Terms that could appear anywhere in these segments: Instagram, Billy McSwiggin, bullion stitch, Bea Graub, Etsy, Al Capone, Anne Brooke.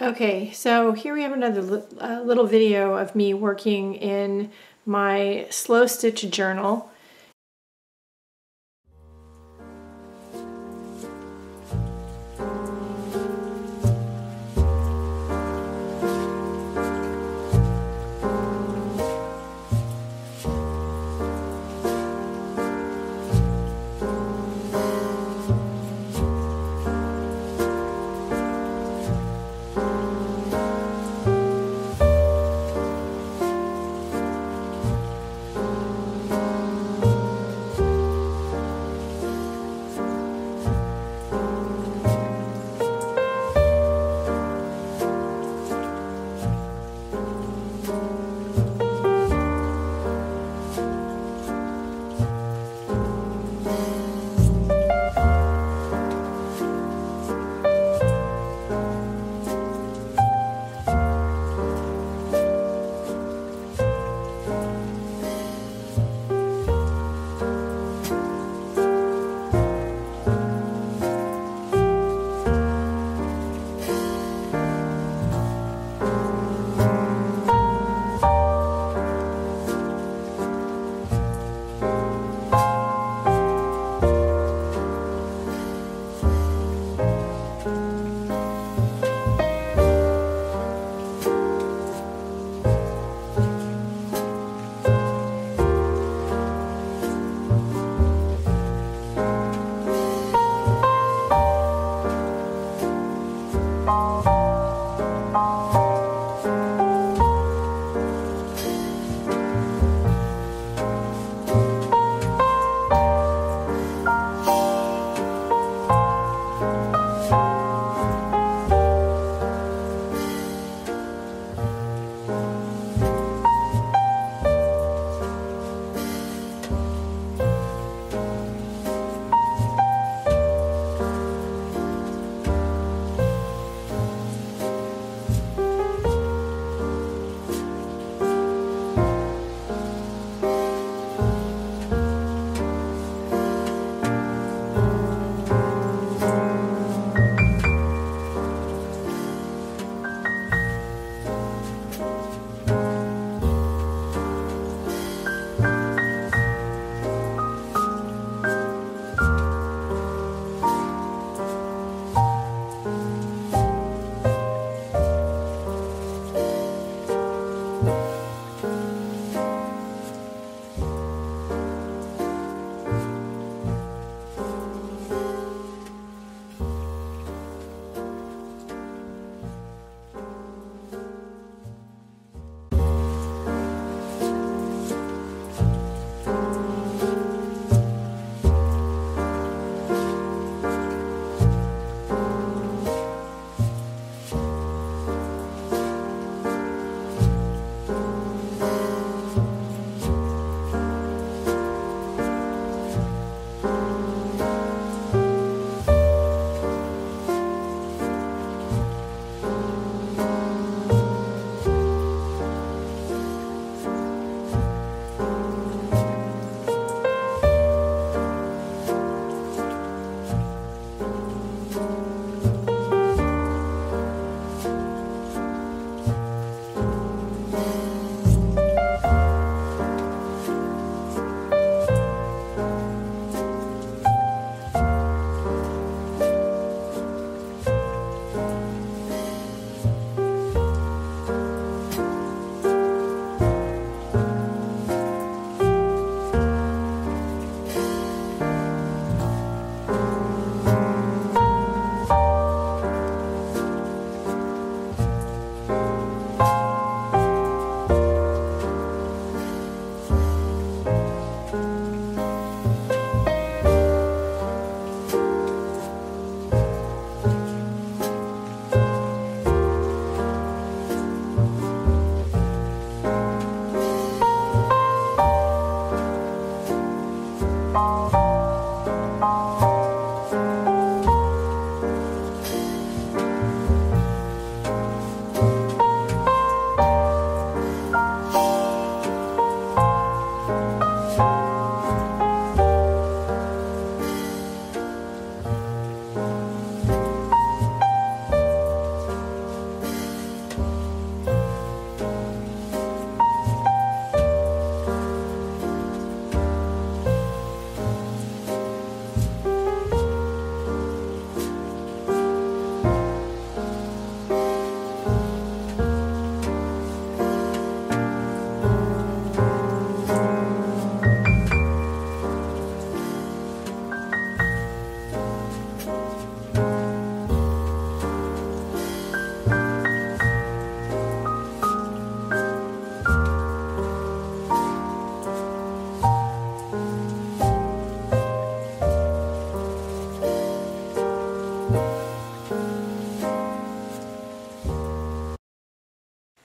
Okay, so here we have another little video of me working in my slow stitch journal.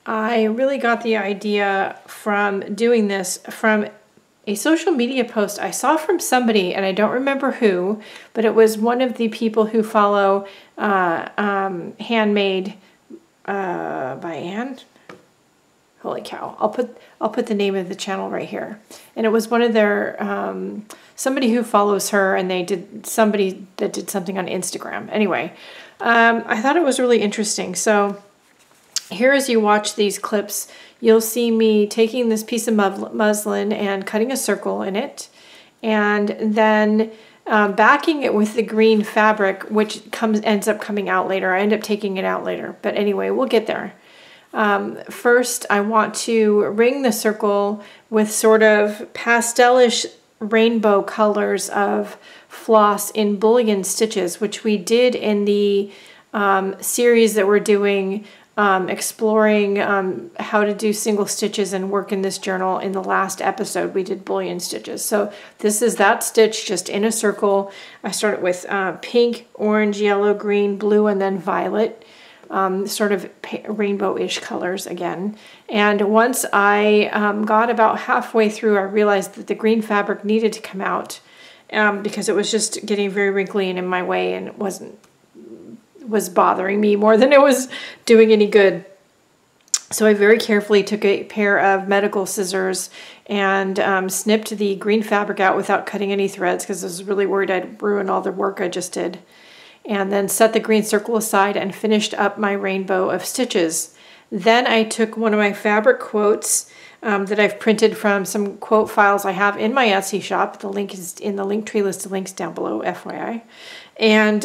I really got the idea from doing this from a social media post I saw from somebody, and I don't remember who, but it was one of the people who follow Handmade by Anne. Holy cow! I'll put the name of the channel right here, and it was one of their somebody who follows her, and they did somebody that did something on Instagram. Anyway, I thought it was really interesting. So here, as you watch these clips, you'll see me taking this piece of muslin and cutting a circle in it, and then backing it with the green fabric, which ends up coming out later. I end up taking it out later, but anyway, we'll get there. First, I want to ring the circle with sort of pastelish rainbow colors of floss in bullion stitches, which we did in the series that we're doing, exploring how to do single stitches and work in this journal. In the last episode, we did bullion stitches. So this is that stitch just in a circle. I started with pink, orange, yellow, green, blue, and then violet. Sort of rainbow-ish colors again. And once I got about halfway through, I realized that the green fabric needed to come out because it was just getting very wrinkly and in my way, and it was bothering me more than it was doing any good. So I very carefully took a pair of medical scissors and snipped the green fabric out without cutting any threads because I was really worried I'd ruin all the work I just did. And then set the green circle aside and finished up my rainbow of stitches. Then I took one of my fabric quotes that I've printed from some quote files I have in my Etsy shop. The link is in the link tree list of links down below, FYI. And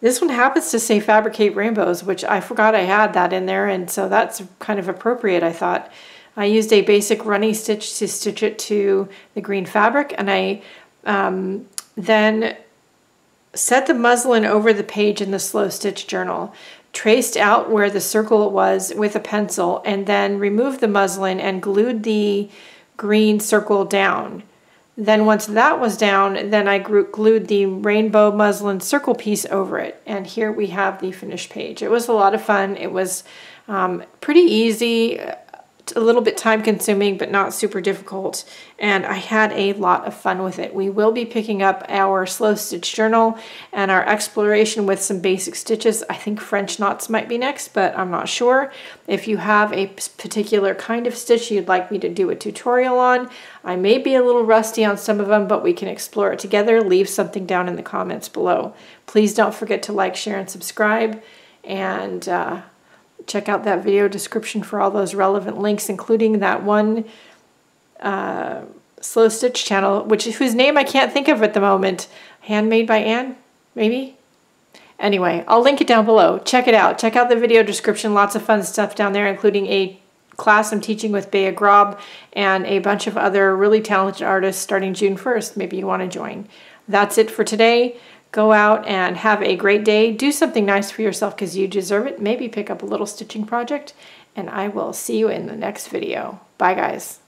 this one happens to say Fabricate Rainbows, which I forgot I had that in there, and so that's kind of appropriate, I thought. I used a basic running stitch to stitch it to the green fabric, and I then set the muslin over the page in the slow stitch journal, traced out where the circle was with a pencil, and then removed the muslin and glued the green circle down. Then once that was down, then I glued the rainbow muslin circle piece over it. And here we have the finished page. It was a lot of fun. It was pretty easy, a little bit time consuming, but not super difficult, and I had a lot of fun with it. We will be picking up our slow stitch journal and our exploration with some basic stitches. I think French knots might be next, but I'm not sure. If you have a particular kind of stitch you'd like me to do a tutorial on, I may be a little rusty on some of them, but we can explore it together. Leave something down in the comments below. Please don't forget to like, share, and subscribe, and check out that video description for all those relevant links, including that one slow stitch channel, whose name I can't think of at the moment. Handmade by Anne, maybe? Anyway, I'll link it down below. Check it out. Check out the video description. Lots of fun stuff down there, including a class I'm teaching with Bea Graub and a bunch of other really talented artists starting June 1st. Maybe you want to join. That's it for today. Go out and have a great day. Do something nice for yourself because you deserve it. Maybe pick up a little stitching project, and I will see you in the next video. Bye, guys.